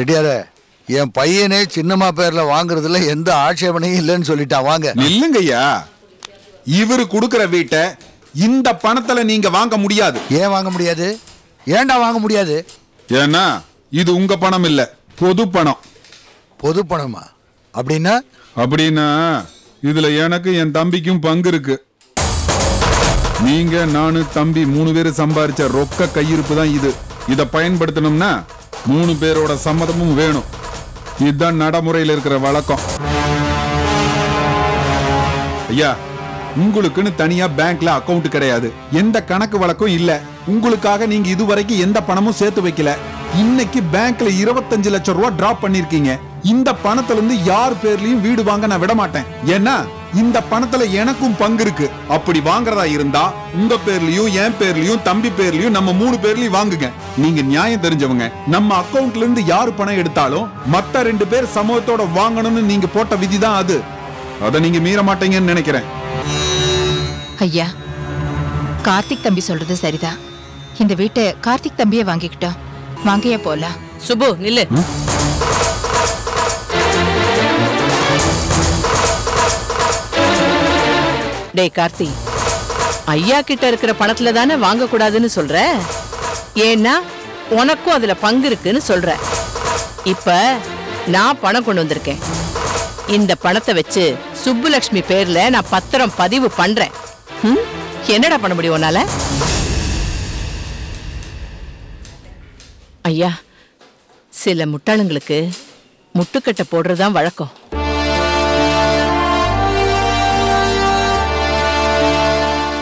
செட்டியாரே என் பையனே சின்னமா பேர்ல வாங்குறதுல எந்த ஆட்சேபனையும் இல்லன்னு சொல்லிட்டா வாங்க. இல்லங்கய்யா, இவரு கொடுக்கிற வீட்டை இந்த பணத்துல நீங்க வாங்க முடியாது. ஏன் வாங்க முடியாது? ஏன்டா வாங்க முடியாது? ஏன்னா இது உங்க பணம் இல்ல, பொது பணம். பொது பணமா? அப்படின்னா? அப்படின்னா இதுல எனக்கு என் தம்பிக்கும் பங்கு இருக்கு. நீங்க நானு தம்பி 3 பேரு சம்பாரிச்ச ரொக்க கையிருப்பு தான் இது. இத பயன்படுத்தணும்னா 3 பேரோட சம்மதமும் வேணும். இதுதான் நடைமுறையில் இருக்கிற வழக்கம். ஐயா, உங்களுக்குன்னு தனியா பேங்க்ல அக்கவுண்ட் கிடையாது, எந்த கணக்கு வழக்கம் இல்ல. உங்களுக்காக நீங்க இதுவரைக்கும் எந்த பணமும் சேர்த்து வைக்கல. இன்னைக்கு பேங்க்ல 25 லட்சம் ரூபாய் டிராப் பண்ணிருக்கீங்க. இந்த பணத்துல இருந்து யார் பேர்லயும் வீடு வாங்க நான் விட மாட்டேன். ஏன்னா இந்த பணத்துல எனக்கும் பங்கு இருக்கு. அப்படி வாங்குறதா இருந்தா உங்க பேர்லயும் என் பேர்லயும் தம்பி பேர்லயும் நம்ம 3 பேர்லயும் வாங்குங்க. நீங்க நியாயம் தெரிஞ்சவங்க. நம்ம அக்கவுண்ட்ல இருந்து யாரு பணம் எடுத்தாலும் மத்த 2 பேர் சமூகத்தோட வாங்கணும்னு நீங்க போட்ட விதி தான் அது. அத நீங்க மீற மாட்டீங்கன்னு நினைக்கிறேன். ஐயா, கார்த்திக் தம்பி சொல்றது சரிதான். இந்த வீட்டை கார்த்திக் தம்பியே வாங்கிக்கிட்டோம். வாங்கையா போலாம். சுபு நில்லு. டே கார்த்தி, ஐயா கிட்ட இருக்கிற பணத்துல தானே வாங்க கூடாதுன்னு சொல்ற. ஏன்னா உனக்கும் அதுல பங்கு இருக்குன்னு சொல்ற. இப்ப நான் பணம் கொண்டு வந்திருக்கேன். இந்த பணத்தை வச்சு சுப்புலட்சுமி பேர்ல நான் பத்திரம் பதிவு பண்றேன். என்னடா பண்ண முடியும் உன்னால? ஐயா, சில முட்டாளங்களுக்கு முட்டுக்கட்டை போடுறதுதான் வழக்கம்.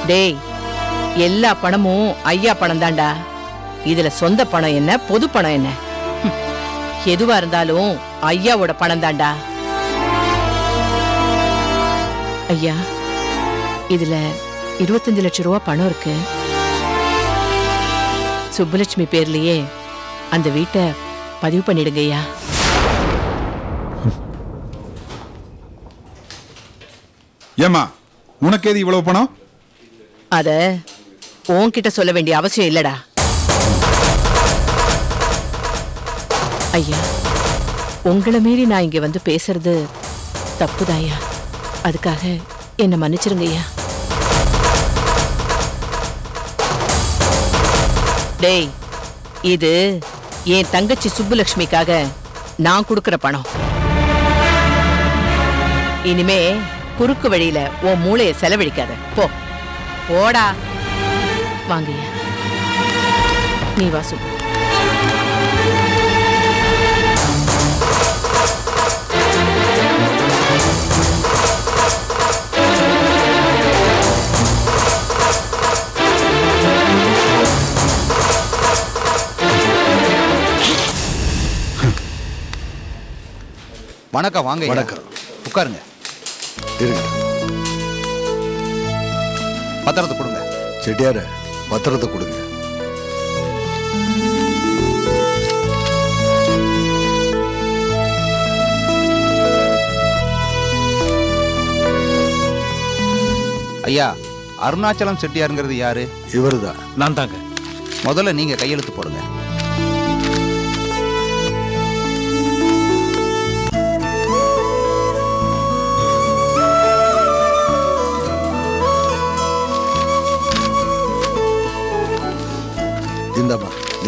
டேய், எல்லா பணமும் ஐயா பணம் தான்டா. இதுல சொந்த பணம் என்ன, பொது பணம் என்ன, எதுவா இருந்தாலும் ஐயாவோட பணம் தான்டா. ஐயா, இதுல 25 லட்சம் ரூபாய் பணம் இருக்கு. சுப்புலட்சுமி பேர்லயே அந்த வீட்டை பதிவு பண்ணிடுங்கய்யா. ஏமா, உனக்கு எது இவ்வளவு பணம்? அத உன்கிட்ட சொல்ல வேண்டிய அவசியம் இல்லடா. ஐயா, உங்களை மீறி நான் இங்க வந்து பேசுறது தப்புதாயா. அதுக்காக என்ன மன்னிச்சிருங்கய்யா. டேய், இது என் தங்கச்சி சுப்புலட்சுமிக்காக நான் கொடுக்கிற பணம். இனிமே குறுக்கு வழியில உன் மூளையை செலவழிக்காத. போ, போடா. வாங்கய்யா, நீ வா சுப்பு. வணக்கம். வாங்க, வணக்கம். உட்காருங்க. பத்திரத்தை கொடுங்க. செட்டியார, பத்திரத்தை கொடுங்க. ஐயா, அருணாச்சலம் செட்டியாருங்கிறது யாரு? இவருதான். நான் தாங்க. முதல்ல நீங்க கையெழுத்து போடுங்க.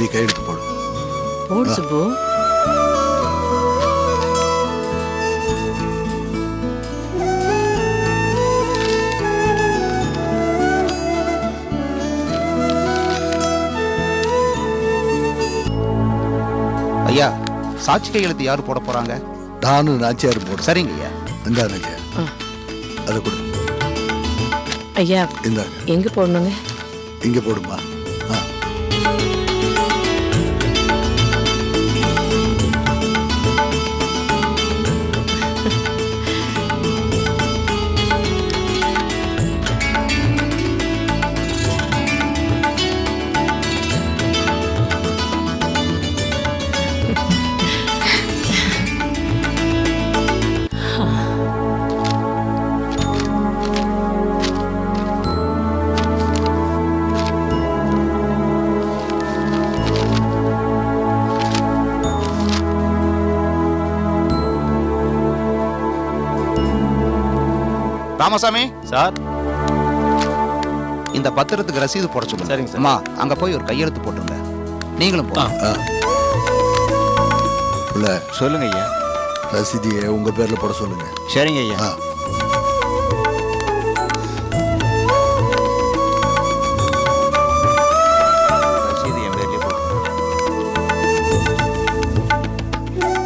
நீ கையெழுத்து போடு. போடு சுப்பு. ஐயா, சாட்சி கையெழுத்து யாரு போட போறாங்க? நானும் நாச்சியார் போடு. சரிங்க ஐயா. இந்தாங்க, அதை கொடு. ஐயா, இந்தாங்க. எங்க போடணுங்க? இங்க போடுமா? ராமசாமி சார், இந்த பத்திரத்துக்கு ரசீது போட சொல்லுங்க. சரிங்க சார். அம்மா அங்க போய் ஒரு கையெழுத்து போட்டுருங்க. நீங்களும் சொல்லுங்க ஐயா, ரசீதியை உங்க பேர்ல போட சொல்லுங்க. சரிங்க ஐயா.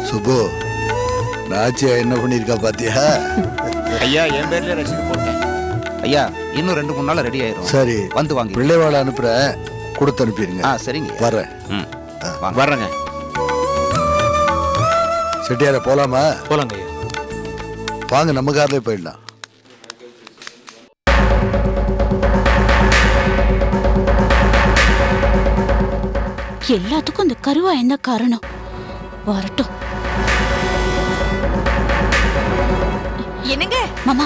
சுபு, ராஜியா என்ன பண்ணிருக்கா பாத்தியா? ஐயா என் பேர்ல ரசீது போட்டேன் ஐயா. இன்னும் 2-3 நாள் ரெடி ஆயிரும். சரி வந்து வாங்க. பிள்ளைவாளை அனுப்புற கொடுத்து அனுப்பிடுங்க. ஆ சரிங்க, வர்றேன். ம் வர்றேங்க. செட்டியார போலாமா? போலாங்க ஐயா, வாங்க நம்ம கார்லயே போயிடலாம். எல்லாத்துக்கும் இந்த கருவா என்ன காரணம்? வரட்டும். என்னங்க மாமா,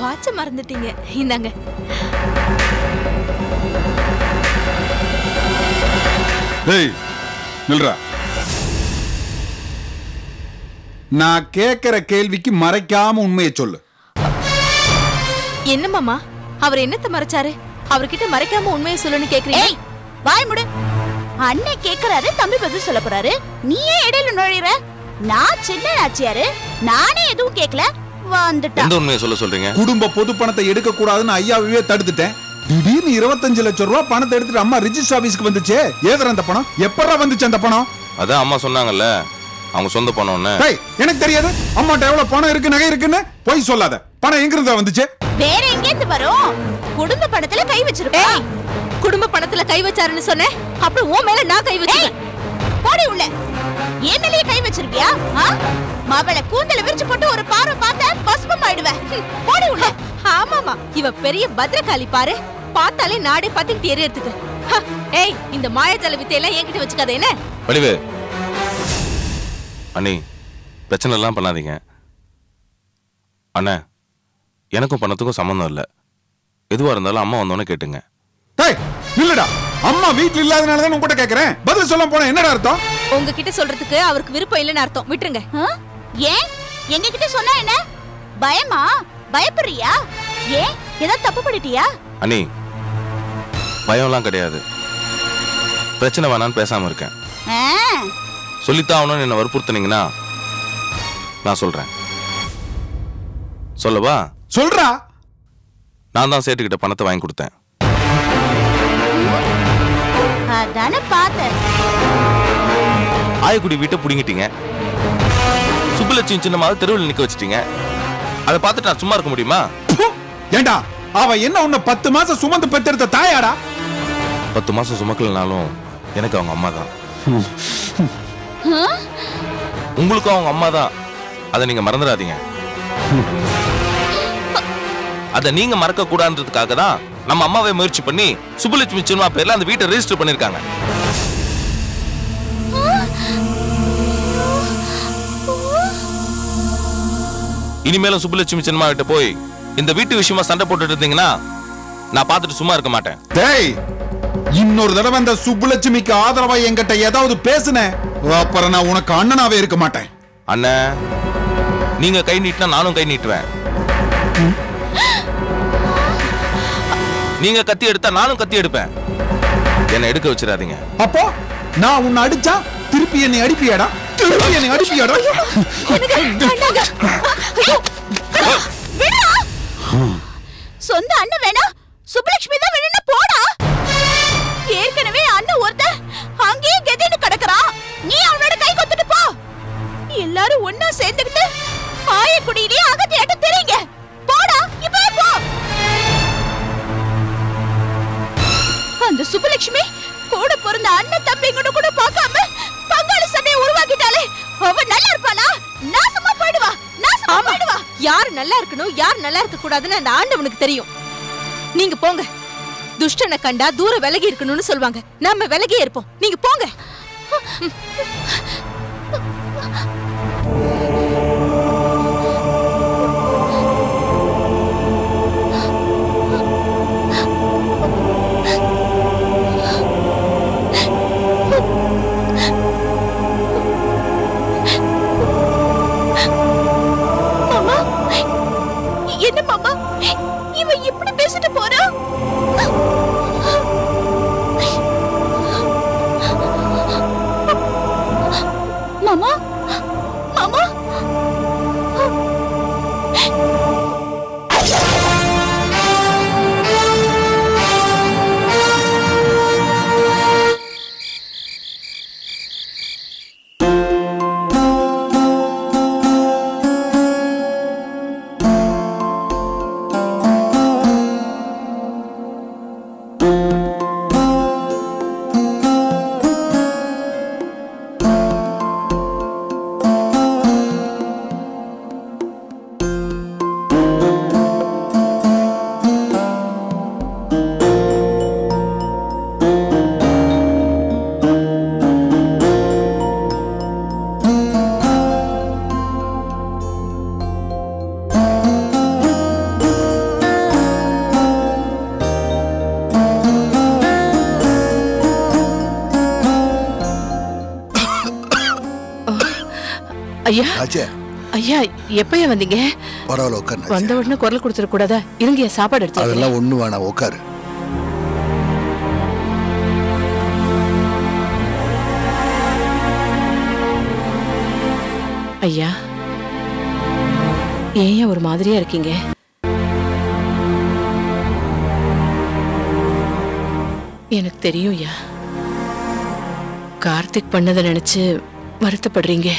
வாட்ச மறந்துட்டீங்க, இந்தாங்க. டேய் நில்றா, நான் கேக்குற கேள்விக்கு மறைக்காம உண்மையை சொல்லு. என்ன மாமா, அவர் என்னத்த மறைச்சாரு? அவர்கிட்ட மறைக்காம உண்மையை சொல்லுன்னு கேக்குறீங்க. ஏய் வாய் மூடு. அண்ணே கேக்குறாரு, தம்பி பதில் சொல்ல போறாரு, நீயே இடையில நுழைற. நான் சின்ன ஆச்சியாரு, நானே எதுவும் கேக்கல வந்துட்டேன். எந்த உண்மையை சொல்ல சொல்றீங்க? குடும்ப பொது பணத்தை எடுக்க கூடாதுன்னு ஐயாவே தடுத்துட்டேன். திடீர்னு 25 லட்சம் ரூபாய் பணத்தை எடுத்துட்டு அம்மா ரிஜிஸ்டர் ஆபீஸ்க்கு வந்துச்சே. ஏதற அந்த பணம் எப்பறா வந்துச்சு? அந்த பணம் அதான் அம்மா சொன்னாங்கல்ல, அவங்க சொந்த பணம்னு. டேய் எனக்கு தெரியாது அம்மாட்ட எவ்வளவு பணம் இருக்கு, நகை இருக்குன்னு. போய் சொல்லாத. பணம் எங்க இருந்தா வந்துச்சு? வேற எங்க இருந்து வரும்? குடும்ப பணத்துல கை வச்சிருக்கா? குடும்ப பணத்துல கை வச்சாருன்னு சொன்னேன், அப்புறம் உன் மேல நான் கை வச்சேன். போடி உள்ள. ஏன் மேலயே கை வச்சிருக்கியா? மாவளை கூந்தல விரிச்சு போட்டு ஒரு பாரு பார்த்தா பசுபம் ஆயிடுவேன். போடி உள்ள. ஆமாமா, இவ பெரிய பத்ரகாளி பாரு, பார்த்தாலே நாடே பத்திக்கிட்டு எரியறதுக்கு. ஏய் இந்த மாயஜால வித்தையெல்லாம் என்கிட்ட வச்சுக்காத. என்ன வடிவு அண்ணி, பிரச்சனை எல்லாம் பண்ணாதீங்க அண்ணா. எனக்கும் பணத்துக்கும் சம்மந்தம் இல்லை. எதுவாக இருந்தாலும் அம்மா வந்தோன்னே கேட்டுங்க. இல்லடா, அம்மா வீட்ல இல்லாதனால தான் உன்கிட்ட கேக்குறேன். பதில் சொல்ல போனா என்னடா அர்த்தம்? உங்ககிட்ட சொல்றதுக்கு அவருக்கு விருப்பம் இல்லன்னு அர்த்தம். விட்டுருங்க. ஏன் எங்க கிட்ட சொன்னா என்ன? பயமா? பயப்படுறியா? ஏன் ஏதாவது தப்பு பண்ணிட்டியா? அண்ணி பயம்லாம் கிடையாது, பிரச்சனை வேணான்னு பேசாம இருக்கேன். சொல்லித்தான் அவனு என்ன வற்புறுத்தினீங்கன்னா நான் சொல்றேன். சொல்லவா? சொல்றா. நான் தான் சேட்டுக்கிட்ட பணத்தை வாங்கி கொடுத்தேன். அதான பாத்த ஆயக்குடி வீட்டை புடிங்கிட்டீங்க, சுப்புலட்சுமி சின்னமாவது தெருவில் நிக்க வச்சிட்டீங்க. அதை பார்த்துட்டு நான் சும்மா இருக்க முடியுமா? ஏண்டா அவ என்ன உன்னை 10 மாசம் சுமந்து பெற்றெடுத்த தாயாடா? 10 மாசம் சுமக்கலனாலும் எனக்கு அவங்க அம்மா தான். உங்களுக்கும் அவங்க அம்மா தான். அதை நீங்க மறந்துடாதீங்க. அதை நீங்க மறக்க கூடாதுன்றதுக்காக தான் நம்ம அம்மாவை முயற்சி பண்ணி சுப்புலட்சுமி சின்ன பேர்ல அந்த வீட்டை ரெஜிஸ்டர் பண்ணிருக்காங்க. இனிமேலும் சுப்புலட்சுமி சின்ன கிட்ட போய் இந்த வீட்டு விஷயமா சண்டை போட்டுட்டு இருந்தீங்கன்னா நான் பார்த்துட்டு சும்மா இருக்க மாட்டேன். டேய் இன்னொரு தடவை அந்த சுப்புலட்சுமிக்கு ஆதரவா என்கிட்ட ஏதாவது பேசுன, அப்புறம் நான் உனக்கு அண்ணனாவே இருக்க மாட்டேன். அண்ணன் நீங்க கை நீட்டினா நானும் கை நீட்டுவேன். நீங்க கத்தி எடுத்தா நானும் கத்தி எடுப்பேன். என்ன எடுக்க வச்சிடாதீங்க. அப்போ நான் உன்னை அடிச்சா திருப்பி என்னை அடிப்பியாடா? திருப்பி என்னை அடிப்பியாடா? சொந்த அண்ணன் வேணா, சுப்புலட்சுமி தான் வேணும்னா போடா. ஏற்கனவே அண்ணன் ஒருத்தன் அங்கேயே கெதின்னு கிடக்குறா, நீ அவனோட கை கொத்துட்டு போ. எல்லாரும் ஒன்னா சேர்ந்துக்கிட்டு ஆயக்குடியிலேயே அகத்தியாட்ட தெரியுங்க. போடா இப்ப போ. அந்த சுப்புலட்சுமி கூட பிறந்த அண்ணன் தம்பிங்கன்னு கூட பார்க்காம பங்காளி சண்டையை உருவாக்கிட்டாலே அவ நல்லா இருப்பாளா? நாசமா போயிடுவா, நாசமா போயிடுவா. யார் நல்லா இருக்கணும் யார் நல்லா இருக்க கூடாதுன்னு அந்த ஆண்டவனுக்கு தெரியும். நீங்க போங்க. துஷ்டனை கண்டா தூர விலகி இருக்கணும்னு சொல்வாங்க, நம்ம விலகியே இருப்போம். நீங்க போங்க. என்ன மாமா இவன் இப்படி பேசிட்டு போறான். மாமா மாமா ஐயா, எப்பயா வந்தீங்க? பரவாயில்ல உட்கார். வந்த உடனே குரல் கொடுத்துட கூடாதா? இருங்க சாப்பாடு எடுத்து. அதெல்லாம் ஒண்ணு வேணாம், உட்காரு. ஐயா ஏன் ஒரு மாதிரியா இருக்கீங்க? எனக்கு தெரியும் ஐயா, கார்த்திக் பண்ணதை நினைச்சு வருத்தப்படுறீங்க.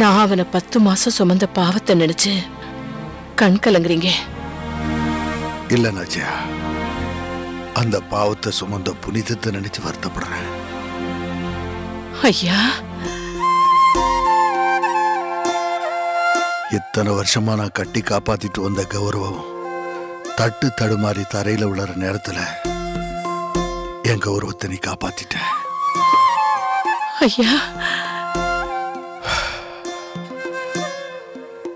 நான் அவனை 10 மாசம் சுமந்த பாவத்தை நினைச்சு கண் கலங்குறீங்க. இல்ல நாச்சியா, அந்த பாவத்தை சுமந்த புனிதத்தை நினைச்சு வருத்தப்படுறேன். ஐயா இத்தனை வருஷமா நான் கட்டி காப்பாத்திட்டு வந்த கௌரவம் தட்டு தடுமாறி தரையில விழற நேரத்துல என் கௌரவத்தை நீ காப்பாத்திட்ட. ஐயா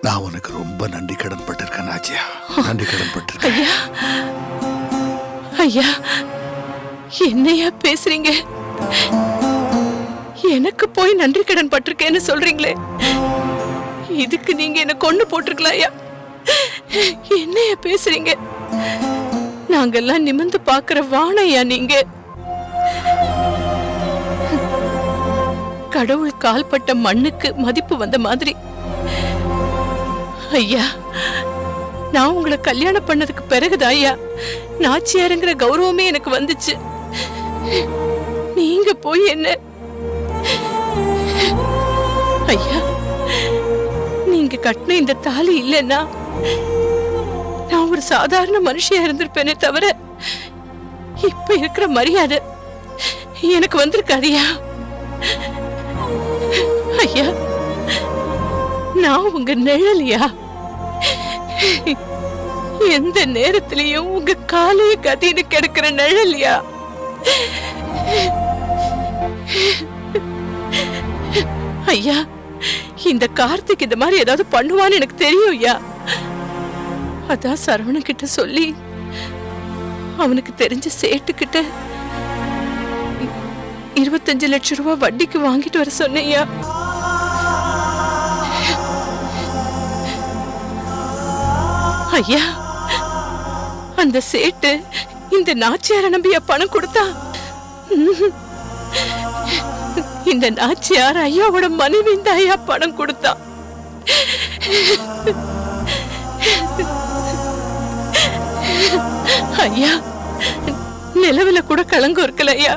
நான் உனக்கு ரொம்ப நன்றி கடன் பட்டிருக்கேன் ஆச்சியா, நன்றி கடன் பட்டிருக்கேன். ஐயா ஐயா என்னையா பேசுறீங்க? எனக்கு போய் நன்றி கடன் பட்டிருக்கேன்னு சொல்றீங்களே, இதுக்கு நீங்க என்ன கொண்டு போட்டிருக்கலாம். ஐயா என்னையா பேசுறீங்க? நாங்கெல்லாம் நிமிந்து பாக்குற வாணையா நீங்க. கடவுள் கால்பட்ட மண்ணுக்கு மதிப்பு வந்த மாதிரி ஐயா, நான் உங்களை கல்யாணம் பண்ணதுக்கு பிறகுதான் ஐயா நாச்சியாருங்கிற கௌரவமே எனக்கு வந்துச்சு. நீங்க போய் என்ன ஐயா, நீங்க கட்டின இந்த தாலி இல்லைன்னா நான் ஒரு சாதாரண மனுஷியா இருந்திருப்பேனே தவிர இப்ப இருக்கிற மரியாதை எனக்கு வந்திருக்காதியா. ஐயா நான் உங்க நிழலியா, எந்த நேரத்திலையும் உங்க காலைய கதின்னு கிடக்குற நிழலியா. ஐயா இந்த கார்த்திக் இந்த மாதிரி ஏதாவது பண்ணுவான்னு எனக்கு தெரியும் ஐயா. அதான் சரவணன் கிட்ட சொல்லி அவனுக்கு தெரிஞ்ச சேட்டுக்கிட்ட 25 லட்சம் ரூபாய் வட்டிக்கு வாங்கிட்டு வர சொன்னையா. ஐயா அந்த சேட்டு இந்த நாச்சியார நம்பியா பணம் கொடுத்தா? இந்த நாச்சியார் ஐயாவோட மனைவி இந்த ஐயா பணம் கொடுத்தா. ஐயா நிலவுல கூட களங்கம் இருக்கல ஐயா,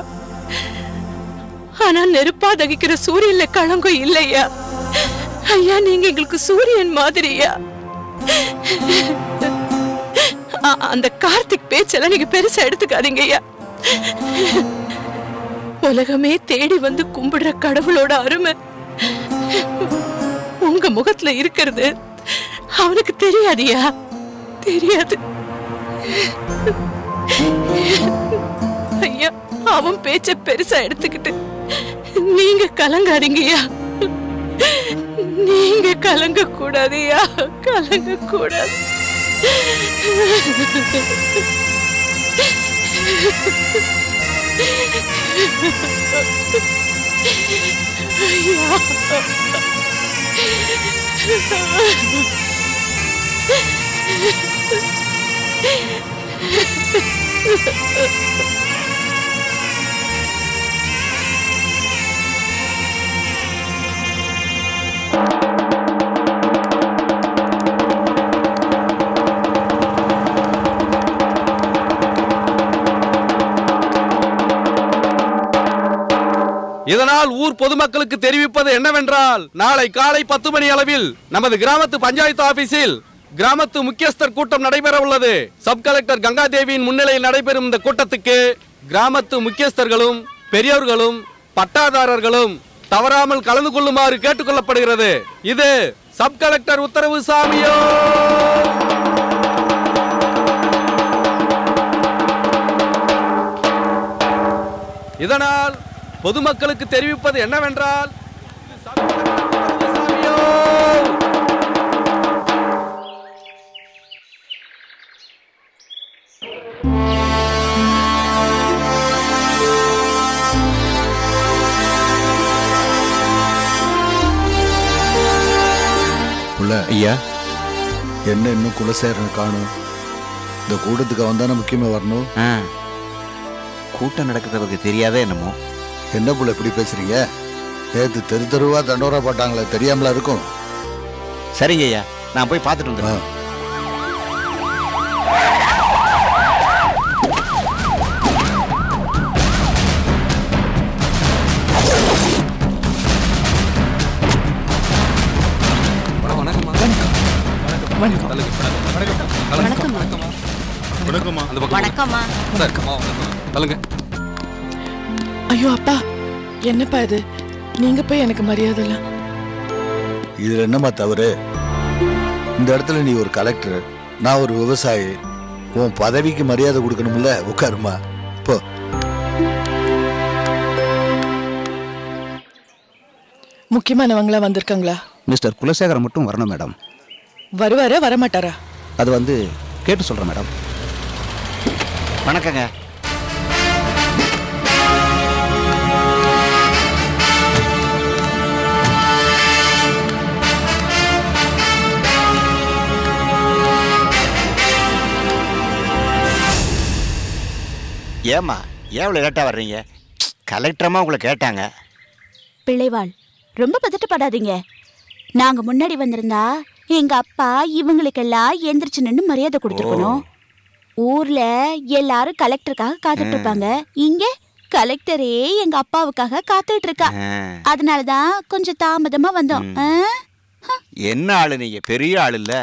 ஆனா நெருப்பா தகிக்கிற சூரியன்ல களங்கம் இல்லையா. ஐயா நீங்க எங்களுக்கு சூரியன் மாதிரியா. அந்த கார்த்திக் பேச்செல்லாம் நீங்க பெருசா எடுத்துக்காதீங்க ஐயா. உலகமே தேடி வந்து கும்பிடுற கடவுளோட அருமை உங்க முகத்துல இருக்கிறது அவனுக்கு தெரியாதியா, தெரியாது ஐயா. அவன் பேச்ச பெருசா எடுத்துக்கிட்டு நீங்க கலங்காதீங்கய்யா, நீங்க கலங்க கூடாதியா, கலங்க கூடாது. ஐயா இதனால் ஊர் பொதுமக்களுக்கு தெரிவிப்பது என்னவென்றால் நாளை காலை 10 மணி அளவில் நமது கிராமத்து பஞ்சாயத்து ஆபீஸில் கிராமத்து முக்கியஸ்தர் கூட்டம் நடைபெற உள்ளது. சப் கலெக்டர் கங்கா தேவியின் முன்னிலையில் நடைபெறும் இந்த கூட்டத்துக்கு கிராமத்து முக்கியஸ்தர்களும் பெரியோர்களும் பட்டாதாரர்களும் தவறாமல் கலந்து கொள்ளுமாறு கேட்டுக்கொள்ளப்படுகிறது. இது சப் கலெக்டர் உத்தரவு சாமியோ. இதனால் பொதுமக்களுக்கு தெரிவிப்பது என்னவென்றால் ஐயா என்ன இன்னும் குலசேகரன் காணும். இந்த கூட்டத்துக்கு வந்தானே முக்கியமா வரணும். கூட்டம் நடக்கிறதுக்கு தெரியாத என்னமோ. என்ன புள்ள எப்படி பேசுறீங்க? நேற்று தெரு தெருவா தண்டோரா போட்டாங்களே, தெரியாமல இருக்கும். சரிங்க ஐயா, நான் போய் பார்த்துட்டு வந்துடுறேன். வணக்கம். ஐயோ அப்பா, என்னப்பா இது? நீங்க போய் எனக்கு மரியாதை இல்ல. இதுல என்னமா தவறு? இந்த இடத்துல நீ ஒரு கலெக்டர், நான் ஒரு விவசாயி. உன் பதவிக்கு மரியாதை கொடுக்கணும்ல. உட்காருமா போ. முக்கியமானவங்களா வந்திருக்காங்களா? மிஸ்டர் குலசேகரன் மட்டும் வரணும் மேடம். வருவாரா வரமாட்டாரா அது வந்து கேட்டு சொல்றேன் மேடம். வணக்கங்க. ஏம்மா எவ்வளோ லேட்டாக வர்றீங்க? கலெக்டரம்மா உங்களை கேட்டாங்க. பிள்ளைவாள் ரொம்ப பதட்டப்படாதீங்க. நாங்கள் முன்னாடி வந்திருந்தா எங்கள் அப்பா இவங்களுக்கெல்லாம் எந்திரிச்சு நின்று மரியாதை கொடுத்துருக்கணும். ஊரில் எல்லாரும் கலெக்டருக்காக காத்துட்டு இருப்பாங்க. இங்கே கலெக்டரே எங்கள் அப்பாவுக்காக காத்துட்டு இருக்கா. அதனால தான் கொஞ்சம் தாமதமாக வந்தோம். என்ன ஆளு? நீங்கள் பெரிய ஆள் இல்லை.